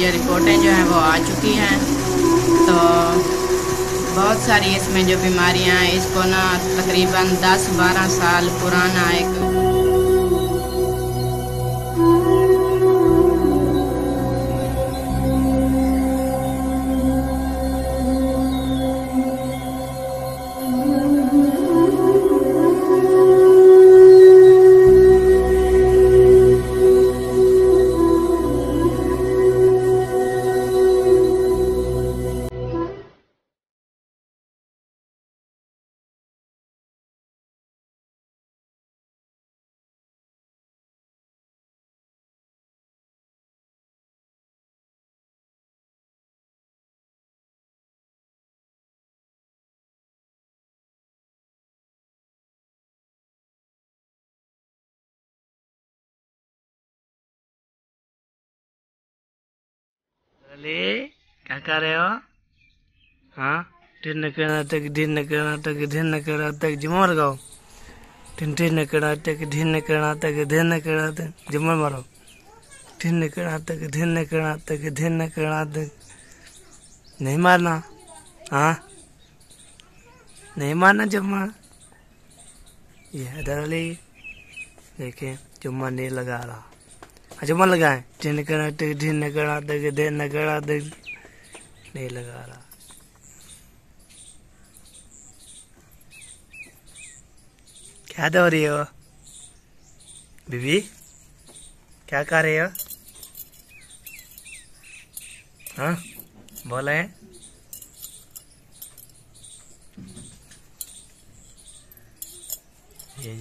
ये रिपोर्टें जो हैं वो आ चुकी हैं। तो बहुत सारी इसमें जो बीमारियां हैं इसको ना तकरीबन 10-12 साल पुराना एक ले क्या कर रहे हो? हाँ, दिन न करना तक झुमर लगाओ। दिन न करना तक झुमर मारो। दिन न करना तक नहीं मारना। हाँ, नहीं मारना झुमर। ये हैदर अली देखे झुमर नहीं लगा रहा। झुमर लगाए। दिन न करना तक नहीं लगा रहा। क्या दो रही हो बीबी? क्या कर रहे हो? हाँ बोले ये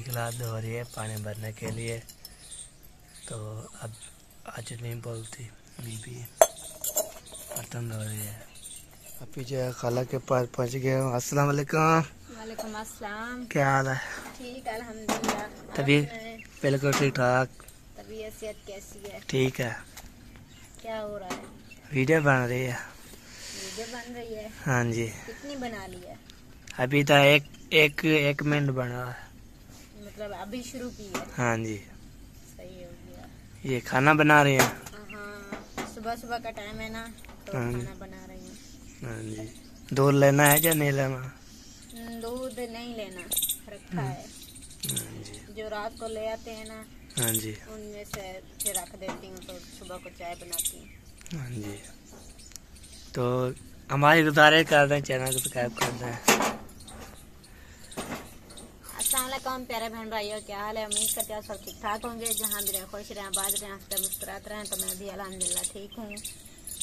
गिलास धो रही है पानी भरने के लिए। तो अब आज नहीं बोलती बीबी, बर्तन धो रही है। अभी जो है खाला के पास पहुँच गए। अस्सलाम वालेकुम। वालेकुम अस्सलाम। क्या हाल है? ठीक अल्हम्दुलिल्लाह। तबीयत बिल्कुल ठीक ठाक। तबीयत सेहत कैसी है? ठीक है। क्या हो रहा है? वीडियो बन रही है। वीडियो बन रही है? हाँ जी। कितनी बना ली है? अभी तो एक मिनट बना है। मतलब अभी शुरू की है? हाँ जी। ये खाना बना रहे हैं। हाँ, सुबह का टाइम है ना, तो खाना बना रही हूँ। हाँ जी। दूध लेना है या नहीं लेना? दूध नहीं लेना, रखा है। हाँ जी। जो रात को ले आते हैं ना, हाँ जी, उनमें से फिर रख देती हूँ, तो सुबह को चाय बनाती हूँ। हाँ जी। तो हमारी गुजारिश कर दें, चैनल को सब्सक्राइब कर दें। अस्सलाम प्यारे बहन भाइयों, क्या हाल है? उम्मीद करते हैं सब ठीक ठाक होंगे। जहाँ भी रहें, खुश रहें, आबाद रहें, हंसते मुस्कुराते रहें। तो मैं भी अलहमदिल्ला ठीक हूँ।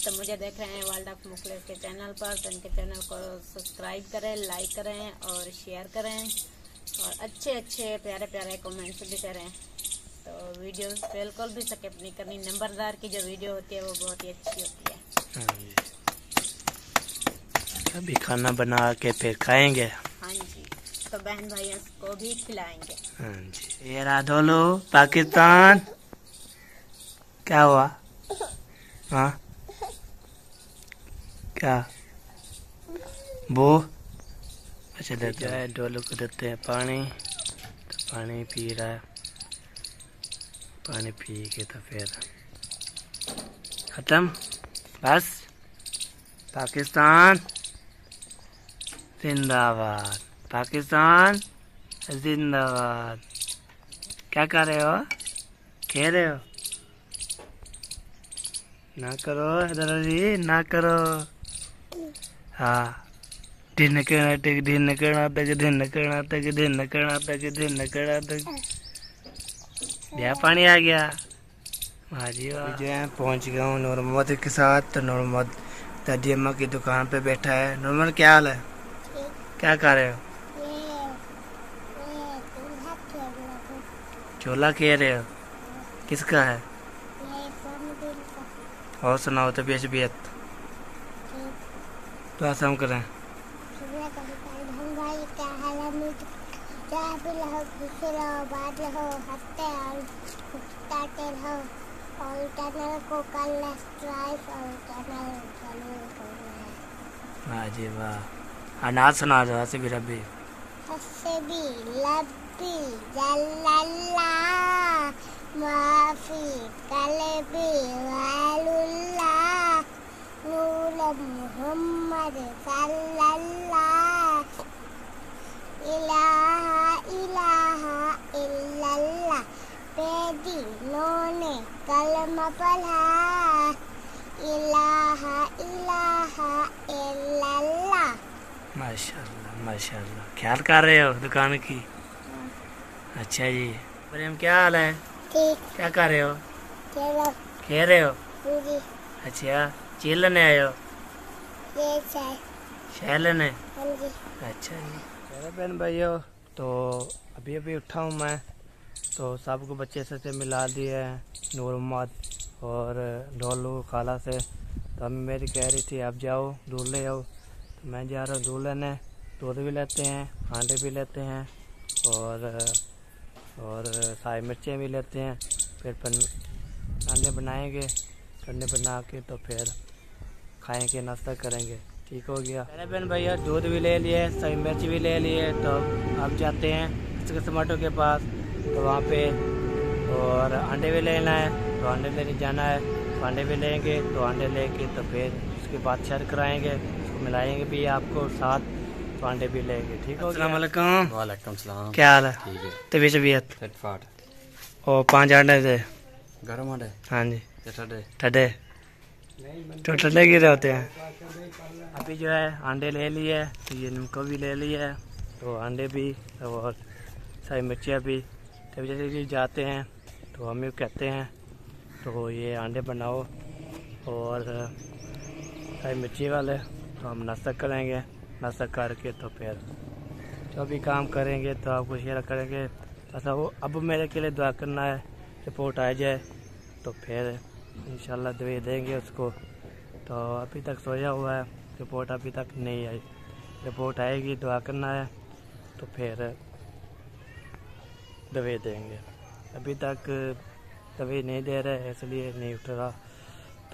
तो मुझे देख रहे हैं वर्ल्ड ऑफ मुखलिस के चैनल पर। तो इनके चैनल को सब्सक्राइब करें, लाइक करें और शेयर करें, और अच्छे प्यारे प्यारे कमेंट्स भी करें। तो वीडियो बिल्कुल भी स्किप नहीं करनी। नंबरदार की जो वीडियो होती है वो बहुत ही अच्छी होती है। अभी खाना बना के फिर खाएँगे। हाँ जी। तो बहन भाइयों को भी खिलाएंगे। हाँ जी। ये राधोलो पाकिस्तान क्या हुआ? हाँ क्या वो? अच्छा, देते हैं डोलो को, देते हैं पानी। तो पानी पी रहा है। पानी पी के तो फिर खत्म। बस पाकिस्तान जिंदाबाद, पाकिस्तान जिंदाबाद। क्या कर रहे हो? खेल रहे हो? ना करो हैदर अली, ना करो। हाँ, दिन करना तक यह पानी आ गया। हाँ जी। जो है पहुँच गया हूँ नूरमद के साथ। तो नूरमद दादी अम्मा की दुकान पे बैठा है। नूरमद क्या हाल है? क्या कर रहे हो? झोला खेल रहे हो? किसका है? और सुनाओ तबीयत। तो ऐसा हम करें जी। वाह, अनाज सुना दो। ऐसे भी रबी माफी कलबी वालुल्ला। उन्होंने कलमा पढ़ा इलाहा इलाहा इल्लल्लाह। माशाल्लाह माशाल्लाह, ख्याल कर रहे हो दुकान की। अच्छा जी, प्रेम क्या हाल है? क्या कर रहे हो? खेल रहे हो जी। अच्छा, चिल्लने आए हो? शहर लेने। अच्छा जी। मेरे बहन भाइयों, तो अभी अभी उठा हूँ मैं, तो सबको बच्चे से मिला दिए हैं नूर उम्मद और डोलू खाला से। तो अम्मी मेरी कह रही थी आप जाओ दूध ले आओ, तो मैं जा रहा हूँ दूध लेने। दूध भी लेते हैं, आंडे भी लेते हैं और सारी मिर्चें भी लेते हैं। फिर अंडे बनाएंगे, अंडे बना के तो फिर खाएंगे, नाश्ता करेंगे। ठीक हो गया मेरे बहन भैया, दूध भी ले लिए, सारी मिर्च भी ले लिए। तो अब जाते हैं टमाटो के पास, तो वहाँ पे और अंडे भी लेना है, तो अंडे लेने जाना है, तो अंडे भी लेंगे। तो अंडे लेके तो फिर उसके बाद शर कराएंगे, उसको मिलाएंगे भी आपको साथ, तो अंडे भी लेंगे। ठीक हो गया। अस्सलाम वालेकुम, क्या हाल है? ठीक है। तबीयत तबीयत फिट फाट। और 5 अंडे थे, गरम अंडे। हाँ जी, ठंडे ठंडे तो ठंडे गिरे होते हैं। अभी जो है अंडे ले लिए, तो ये नीमको भी ले लिया है, तो अंडे भी और सारी मिर्चियाँ भी। तब जैसे कि जाते हैं तो हम कहते हैं तो ये अंडे बनाओ और सारी मिर्ची वाले, तो हम नाश्ता करेंगे। नाश्ता करके तो फिर जो भी काम करेंगे तो आपको शेयर करेंगे। ऐसा वो अब मेरे के लिए दुआ करना है, रिपोर्ट आ जाए तो फिर इंशाल्लाह दवाई देंगे उसको। तो अभी तक सोया हुआ है, रिपोर्ट अभी तक नहीं आई। रिपोर्ट आएगी, दुआ करना है, तो फिर दवाई देंगे। अभी तक दवाई नहीं दे रहे, इसलिए नहीं उठ रहा।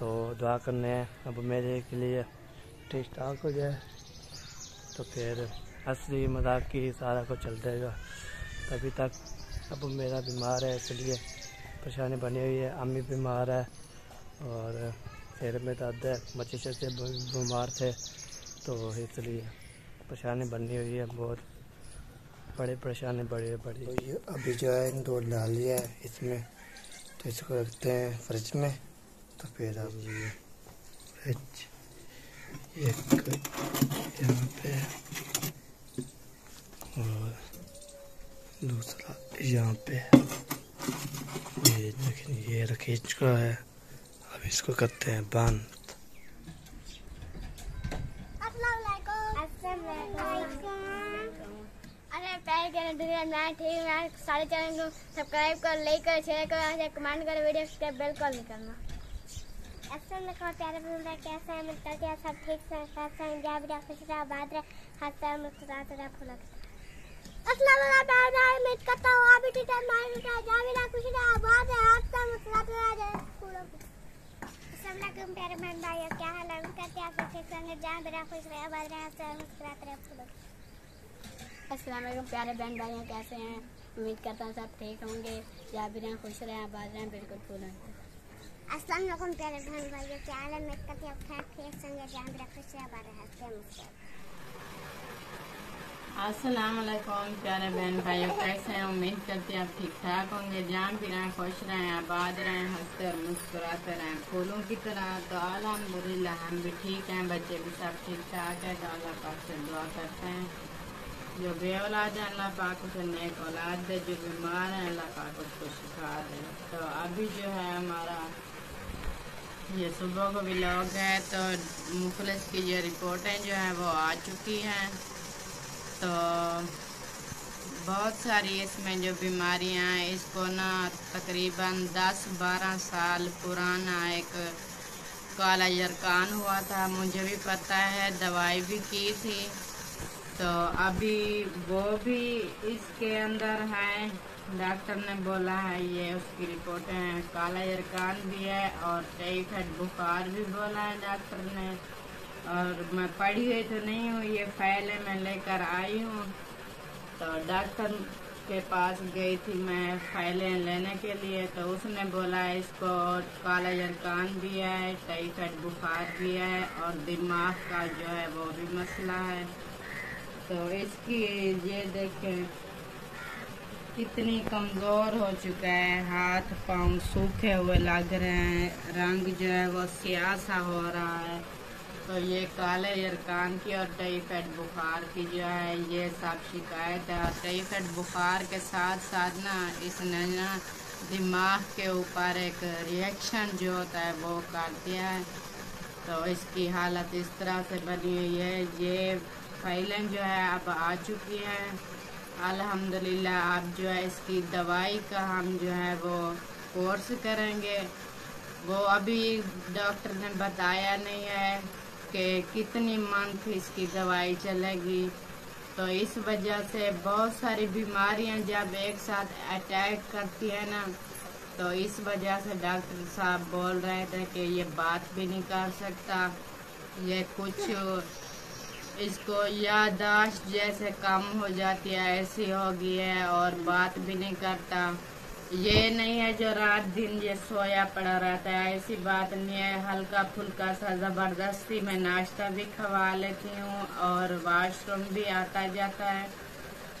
तो दुआ करने हैं अब मेरे के लिए ठीक ठाक हो जाए, तो फिर असली मजाक की सारा कुछ चल जाएगा। अभी तक अब मेरा बीमार है, इसलिए परेशानी बनी हुई है। अम्मी बीमार है और सिर में दर्द है, बच्चे से बीमार थे, तो इसलिए परेशानी बनी हुई है, बहुत बड़ी परेशानी बड़ी। तो ये अभी जो है दूध डाल लिया है इसमें, तो इसको रखते हैं फ्रिज में। तो फिर आप ये फ्रिज यहाँ पे और दूसरा यहाँ पे, लेकिन ये रखी चुका है। अब इसको करते हैं बंद। सारे चैनल को सब्सक्राइब कर, लाइक कर, शेयर कर, कमेंट कर, वीडियो स्टेप बेल कॉल नहीं करना। कैसा है मिलता, क्या सब ठीक से बात। अस्सलाम वालेकुम भाई, मैं कहता हूं अभी ठीक है। मार बेटा जावे ना, खुशी ना आवाज है, हाथ से मुस्कुराते रह जाए पूरा। अस्सलाम वालेकुम प्यारे बहन भाई, क्या हाल है? कहते आप ठीक संग जा मेरा खुश रहे, आवाज है, हाथ से मुस्कुराते रह पूरा। अस्सलाम वालेकुम प्यारे बहन भाई, कैसे हैं? उम्मीद करता हूं सब ठीक होंगे। जा भी रहे, खुश रहे, आवाज है, बिल्कुल पूरा। अस्सलाम वालेकुम प्यारे बहन भाई, क्या हाल है? मैं कहती आप ठीक संग जा मेरा खुश रहे, आवाज है, हाथ से मुस्कुराते। अस्सलाम वालेकुम प्यारे बहन भाइयों, कैसे हैं? उम्मीद करते हैं आप ठीक ठाक होंगे। जान भी रहें, खुश रहें, आबाद रहें, हंसते और मुस्कुराते रहें फूलों की तरह। तो अल्हम्दुलिल्लाह हम भी ठीक हैं, बच्चे भी सब ठीक ठाक है। तो अल्लाह पाक से दुआ करते हैं जो बे औलाद है, अल्लाह पाक उसे नेक औलाद दे। जो बीमार है, अल्लाह पाक उसको शिफा दे। तो अभी जो है हमारा ये सुबह को व्लॉग है, तो मुखलिस की जो रिपोर्टें जो हैं वो आ चुकी हैं। तो बहुत सारी इसमें जो बीमारियां हैं, इसको ना तकरीबन 10-12 साल पुराना एक काला जरकान हुआ था, मुझे भी पता है, दवाई भी की थी। तो अभी वो भी इसके अंदर है, डॉक्टर ने बोला है ये उसकी रिपोर्टें हैं। काला जरकान भी है और टाइफाइड बुखार भी बोला है डॉक्टर ने, और मैं पढ़ी हुई तो नहीं हूँ, ये फाइलें मैं लेकर आई हूँ। तो डॉक्टर के पास गई थी मैं फाइलें लेने के लिए, तो उसने बोला इसको काला जरकान भी है, टाइफाइड बुखार भी है और दिमाग का जो है वो भी मसला है। तो इसकी ये देखें कितने कमज़ोर हो चुका है, हाथ पाँव सूखे हुए लग रहे हैं, रंग जो है वो स्याह सा हो रहा है। तो ये काले यरकान की और टाइफाइड बुखार की जो है ये सब शिकायत है। और टाइफाइड बुखार के साथ साथ ना इसने ना दिमाग के ऊपर एक रिएक्शन जो होता है वो कर दिया है। तो इसकी हालत इस तरह से बनी हुई है। ये फाइलें जो है अब आ चुकी हैं अल्हम्दुलिल्लाह। आप जो है इसकी दवाई का हम जो है वो कोर्स करेंगे। वो अभी डॉक्टर ने बताया नहीं है कि कितनी मंथ इसकी दवाई चलेगी। तो इस वजह से बहुत सारी बीमारियां जब एक साथ अटैक करती है ना, तो इस वजह से डॉक्टर साहब बोल रहे थे कि ये बात भी नहीं कर सकता, ये कुछ इसको याददाश्त जैसे कम हो जाती है ऐसी हो गई है और बात भी नहीं करता। ये नहीं है जो रात दिन ये सोया पड़ा रहता है, ऐसी बात नहीं है। हल्का फुल्का सा ज़बरदस्ती मैं नाश्ता भी खवा लेती हूँ और वाशरूम भी आता जाता है,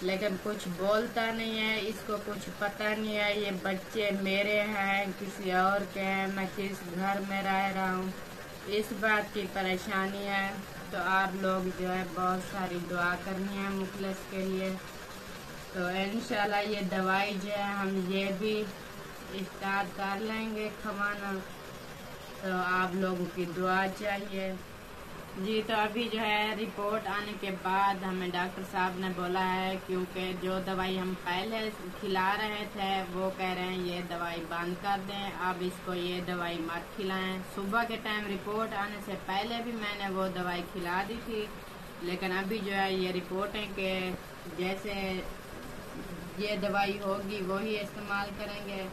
लेकिन कुछ बोलता नहीं है। इसको कुछ पता नहीं है ये बच्चे मेरे हैं किसी और के हैं, मैं किस घर में रह रहा हूँ, इस बात की परेशानी है। तो आप लोग जो है बहुत सारी दुआ करनी है मुखलिस के लिए। तो इंशाल्लाह ये दवाई जो है हम ये भी इफ्तार कर लेंगे खवाना। तो आप लोगों की दुआ चाहिए जी। तो अभी जो है रिपोर्ट आने के बाद हमें डॉक्टर साहब ने बोला है, क्योंकि जो दवाई हम पहले खिला रहे थे वो कह रहे हैं ये दवाई बंद कर दें, अब इसको ये दवाई मत खिलाएं। सुबह के टाइम रिपोर्ट आने से पहले भी मैंने वो दवाई खिला दी थी, लेकिन अभी जो है ये रिपोर्ट है कि जैसे ये दवाई होगी वही इस्तेमाल करेंगे।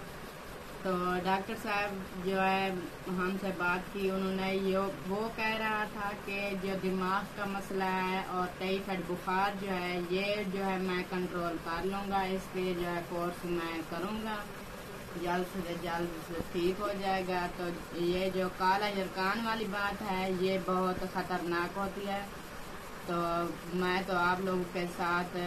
तो डॉक्टर साहब जो है हमसे बात की, उन्होंने ये वो कह रहा था कि जो दिमाग का मसला है और टाइफाइड बुखार जो है ये जो है मैं कंट्रोल कर लूँगा, इसलिए जो है कोर्स मैं करूँगा, जल्द से जल्द ठीक हो जाएगा। तो ये जो काला यरकान वाली बात है ये बहुत ख़तरनाक होती है। तो मैं तो आप लोगों के साथ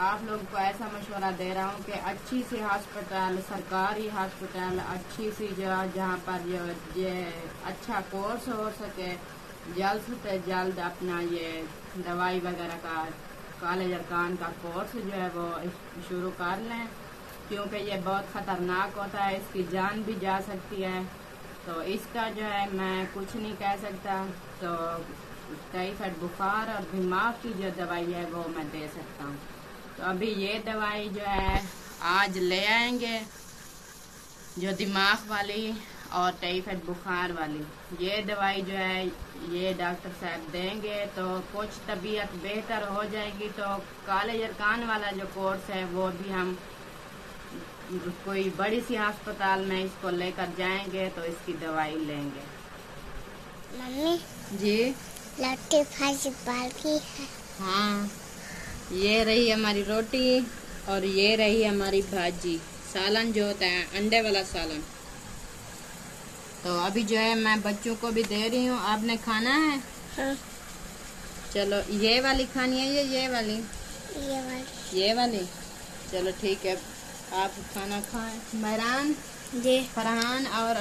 आप लोग को ऐसा मशवरा दे रहा हूँ कि अच्छी सी हॉस्पिटल, सरकारी हॉस्पिटल, अच्छी सी जगह जहाँ पर ये अच्छा कोर्स हो सके, जल्द से जल्द अपना ये दवाई वगैरह का काले यरकान का कोर्स जो है वो शुरू कर लें, क्योंकि ये बहुत ख़तरनाक होता है, इसकी जान भी जा सकती है। तो इसका जो है मैं कुछ नहीं कह सकता। तो टाइफाइड बुखार और दिमाग की जो दवाई है वो मैं दे सकता हूँ। तो अभी ये दवाई जो है आज ले आएंगे, जो दिमाग वाली और टाइफाइड बुखार वाली ये दवाई जो है ये डॉक्टर साहब देंगे। तो कुछ तबीयत बेहतर हो जाएगी तो काले यरकान वाला जो कोर्स है वो भी हम कोई बड़ी सी अस्पताल में इसको लेकर जाएंगे, तो इसकी दवाई लेंगे। मम्मी जी लट्टे फाजी बाकी है। हाँ, ये रही हमारी रोटी और ये रही हमारी भाजी, सालन जो होता है अंडे वाला सालन। तो अभी जो है मैं बच्चों को भी दे रही हूँ। आपने खाना है? हाँ। चलो ये वाली खानी है या ये वाली? ये वाली। ये वाली, चलो ठीक है, आप खाना खाएं। महरान जी, फरहान और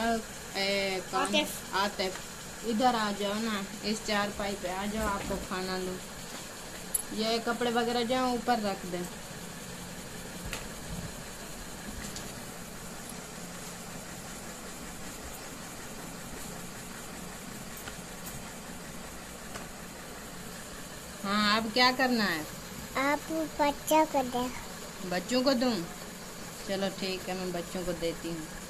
आतिफ इधर आ जाओ ना, इस चारपाई पे आ जाओ, आपको खाना लो। ये कपड़े वगैरह जो ऊपर रख दें। हाँ, अब क्या करना है? आप बच्चों को दें। बच्चों को दूं? चलो ठीक है, मैं बच्चों को देती हूँ।